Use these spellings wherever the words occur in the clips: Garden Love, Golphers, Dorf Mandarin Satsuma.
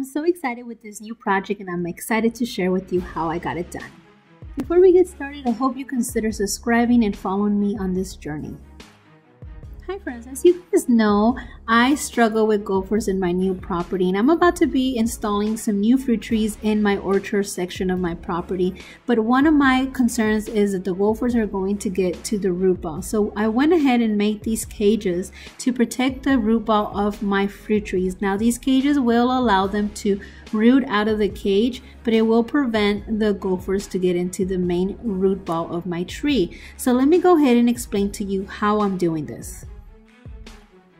I'm so excited with this new project and I'm excited to share with you how I got it done. Before we get started, I hope you consider subscribing and following me on this journey. Hi friends, as you guys know, I struggle with gophers in my new property and I'm about to be installing some new fruit trees in my orchard section of my property. But one of my concerns is that the gophers are going to get to the root ball. So I went ahead and made these cages to protect the root ball of my fruit trees. Now these cages will allow them to root out of the cage, but it will prevent the gophers to get into the main root ball of my tree. So let me go ahead and explain to you how I'm doing this.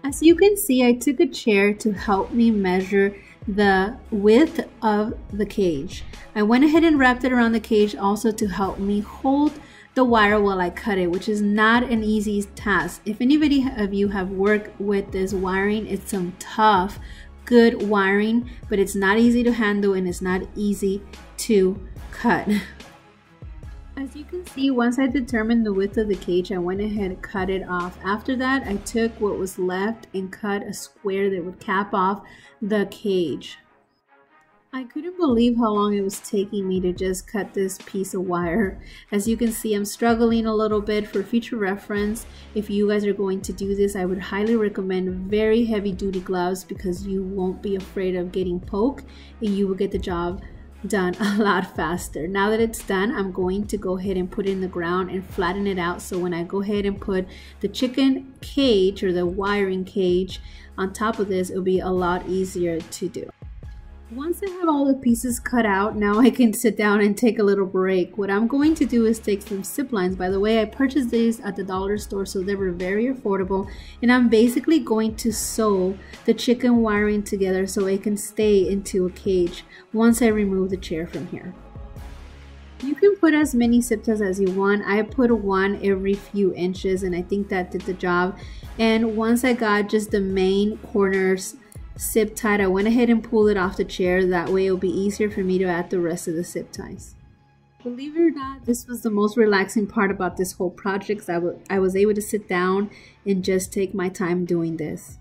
As you can see, I took a chair to help me measure the width of the cage. I went ahead and wrapped it around the cage also to help me hold the wire while I cut it, which is not an easy task. If anybody of you have worked with this wiring, it's some tough, good wiring, but it's not easy to handle and it's not easy to cut. As you can see, once I determined the width of the cage, I went ahead and cut it off. After that, I took what was left and cut a square that would cap off the cage. I couldn't believe how long it was taking me to just cut this piece of wire. As you can see, I'm struggling a little bit. For future reference, if you guys are going to do this, I would highly recommend very heavy duty gloves because you won't be afraid of getting poked and you will get the job done a lot faster. Now that it's done, I'm going to go ahead and put it in the ground and flatten it out, so when I go ahead and put the chicken cage or the wiring cage on top of this, it'll be a lot easier to do. Once I have all the pieces cut out, now I can sit down and take a little break. What I'm going to do is take some zip lines. By the way, I purchased these at the dollar store, so they were very affordable. And I'm basically going to sew the chicken wiring together so it can stay into a cage once I remove the chair from here. You can put as many zip ties as you want. I put one every few inches and I think that did the job. And once I got just the main corners zip tied, I went ahead and pulled it off the chair. That way it'll be easier for me to add the rest of the zip ties. Believe it or not, this was the most relaxing part about this whole project. I was able to sit down and just take my time doing this.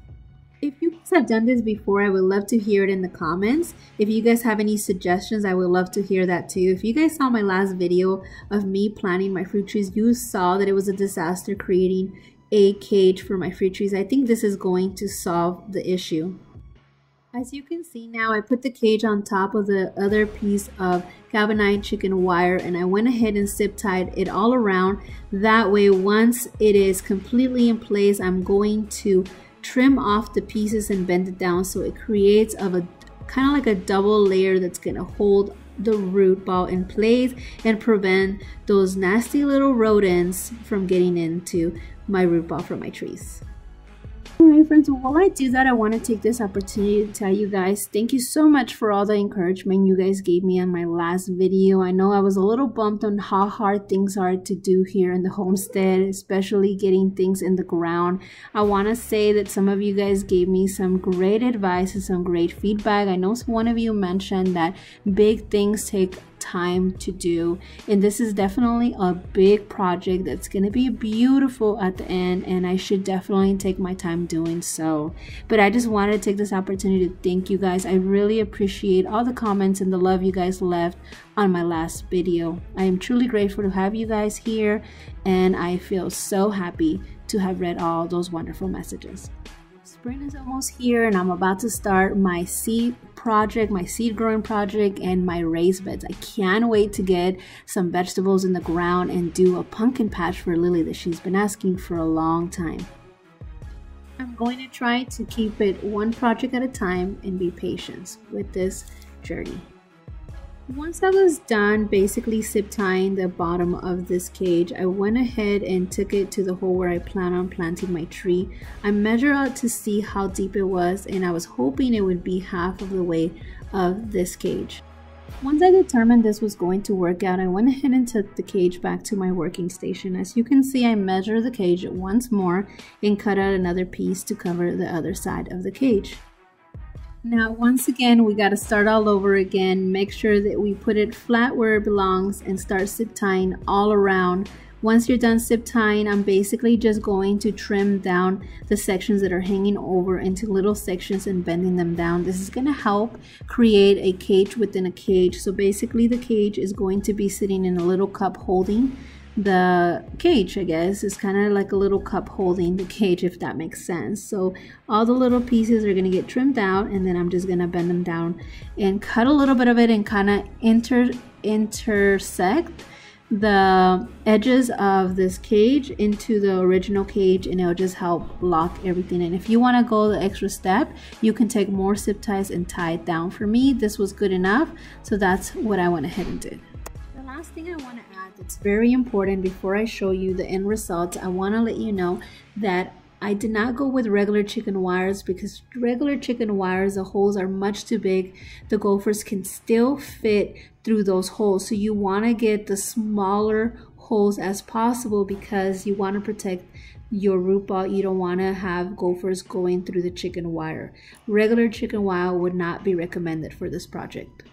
If you guys have done this before, I would love to hear it in the comments. If you guys have any suggestions, I would love to hear that too. If you guys saw my last video of me planting my fruit trees, you saw that it was a disaster creating a cage for my fruit trees. I think this is going to solve the issue. As you can see now, I put the cage on top of the other piece of galvanized chicken wire and I went ahead and zip tied it all around. That way, once it is completely in place, I'm going to trim off the pieces and bend it down so it creates a kind of like a double layer that's going to hold the root ball in place and prevent those nasty little rodents from getting into my root ball from my trees. Alright friends, while I do that, I want to take this opportunity to tell you guys thank you so much for all the encouragement you guys gave me on my last video. I know I was a little bummed on how hard things are to do here in the homestead, especially getting things in the ground. I want to say that some of you guys gave me some great advice and some great feedback. I know one of you mentioned that big things take time to do, and this is definitely a big project that's going to be beautiful at the end, and I should definitely take my time doing so. But I just wanted to take this opportunity to thank you guys. I really appreciate all the comments and the love you guys left on my last video. I am truly grateful to have you guys here, and I feel so happy to have read all those wonderful messages. Spring is almost here and I'm about to start my seed project, my seed growing project, and my raised beds. I can't wait to get some vegetables in the ground and do a pumpkin patch for Lily that she's been asking for a long time. I'm going to try to keep it one project at a time and be patient with this journey. Once I was done basically zip tying the bottom of this cage, I went ahead and took it to the hole where I plan on planting my tree. I measured out to see how deep it was and I was hoping it would be half of the way of this cage. Once I determined this was going to work out, I went ahead and took the cage back to my working station. As you can see, I measured the cage once more and cut out another piece to cover the other side of the cage. Now once again, we got to start all over again, make sure that we put it flat where it belongs and start zip tying all around Once you're done zip tying, I'm basically just going to trim down the sections that are hanging over into little sections and bending them down. This is going to help create a cage within a cage. So basically the cage is going to be sitting in a little cup holding the cage, I guess. It's kind of like a little cup holding the cage, if that makes sense. So all the little pieces are going to get trimmed out, and then I'm just going to bend them down and cut a little bit of it and kind of intersect the edges of this cage into the original cage, and it'll just help lock everything in. If you want to go the extra step, you can take more zip ties and tie it down. For me, this was good enough, so that's what I went ahead and did. The last thing I want to add that's very important before I show you the end results, I want to let you know that I did not go with regular chicken wires, because regular chicken wires, the holes are much too big. The gophers can still fit through those holes, so you want to get the smaller holes as possible because you want to protect your root ball. You don't want to have gophers going through the chicken wire. Regular chicken wire would not be recommended for this project.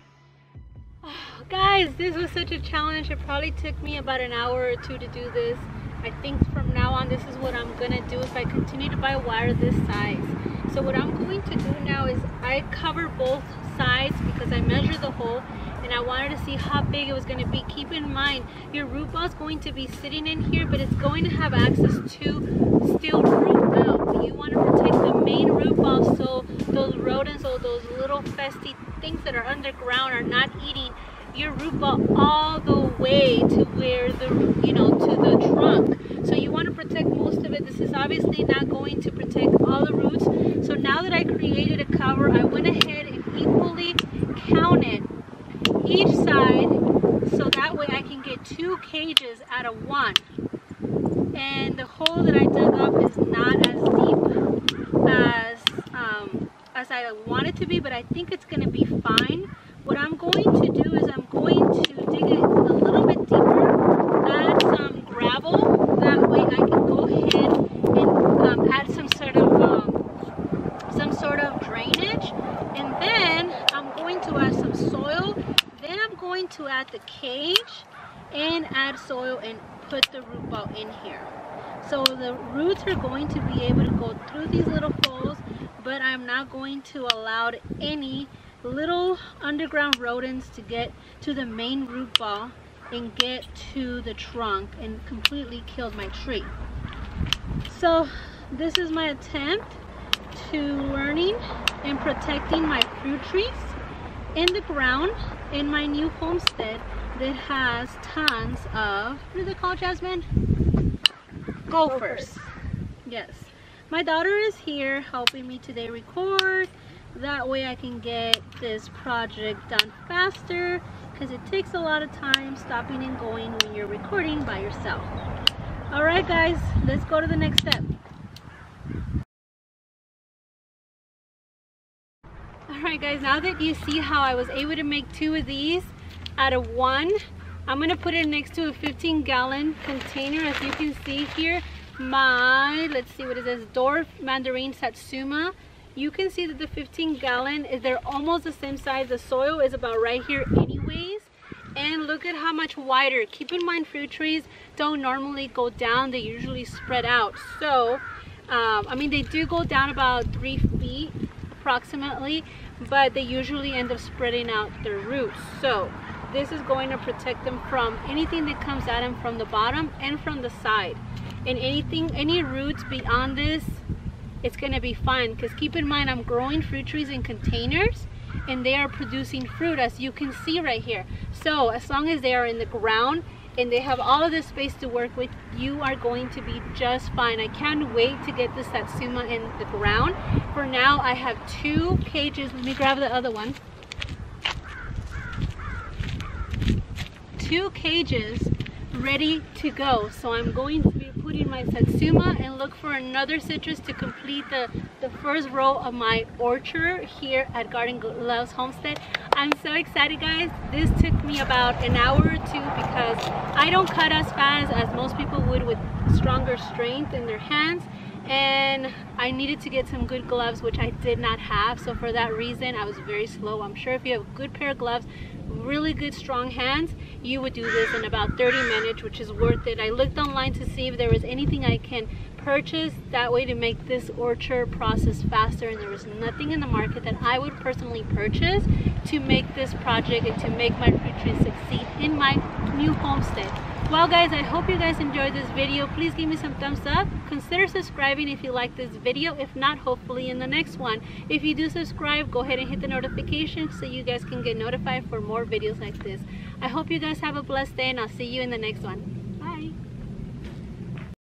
Oh, guys, this was such a challenge. It probably took me about an hour or two to do this. I think from now on, this is what I'm gonna do if I continue to buy wire this size. So what I'm going to do now is I cover both sides because I measured the hole and I wanted to see how big it was gonna be. Keep in mind, your root ball is going to be sitting in here, but it's going to have access to still root out. You want to protect the main root ball so those rodents or those little pesky things that are underground are not eating your root ball all the way to where the, you know, to the trunk. So you want to protect most of it. This is obviously not going to protect all the roots. So now that I created a cover, I went ahead and equally counted each side so that way I can get two cages out of one. And the hole that I dug up is not as deep as I want it to be, but I think it's going to be fine. What I'm going to do is I'm going to dig it a little bit deeper, add some gravel, that way I can go ahead and add some sort of drainage, and then I'm going to add some soil, then I'm going to add the cage and add soil and put the root ball in here. So the roots are going to be able to go through these little holes, but I'm not going to allow any little underground rodents to get to the main root ball and get to the trunk and completely killed my tree. So this is my attempt to learning and protecting my fruit trees in the ground in my new homestead that has tons of, what are they called, Jasmine? Gophers. Yes. My daughter is here helping me today record. That way I can get this project done faster because it takes a lot of time stopping and going when you're recording by yourself. Alright guys, let's go to the next step. Alright guys, now that you see how I was able to make two of these out of one, I'm going to put it next to a 15-gallon container. As you can see here, my, let's see what it says, Dorf Mandarin Satsuma. You can see that the 15-gallon is, they're almost the same size. The soil is about right here anyways. And look at how much wider. Keep in mind, fruit trees don't normally go down. They usually spread out. So, I mean, they do go down about 3 feet approximately, but they usually end up spreading out their roots. So this is going to protect them from anything that comes at them from the bottom and from the side. And anything, any roots beyond this, it's gonna be fine, because keep in mind I'm growing fruit trees in containers and they are producing fruit, as you can see right here. So as long as they are in the ground and they have all of this space to work with, you are going to be just fine. I can't wait to get this Satsuma in the ground. For now I have two cages. Let me grab the other one. Two cages ready to go. So I'm going to be putting my Satsuma and look for another citrus to complete the first row of my orchard here at Garden Love's homestead. I'm so excited, guys. This took me about an hour or two because I don't cut as fast as most people would with stronger strength in their hands, and I needed to get some good gloves, which I did not have, so for that reason I was very slow. I'm sure if you have a good pair of gloves, really good strong hands, you would do this in about 30 minutes, which is worth it. I looked online to see if there was anything I can purchase that way to make this orchard process faster, and there was nothing in the market that I would personally purchase to make this project and to make my fruit trees succeed in my new homestead. Well guys, I hope you guys enjoyed this video. Please give me some thumbs up. Consider subscribing if you like this video. If not, hopefully in the next one. If you do subscribe, go ahead and hit the notification so you guys can get notified for more videos like this. I hope you guys have a blessed day, and I'll see you in the next one.